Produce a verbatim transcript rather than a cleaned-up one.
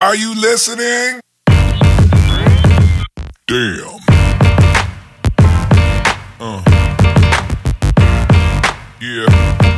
Are you listening? Damn. Uh. Yeah.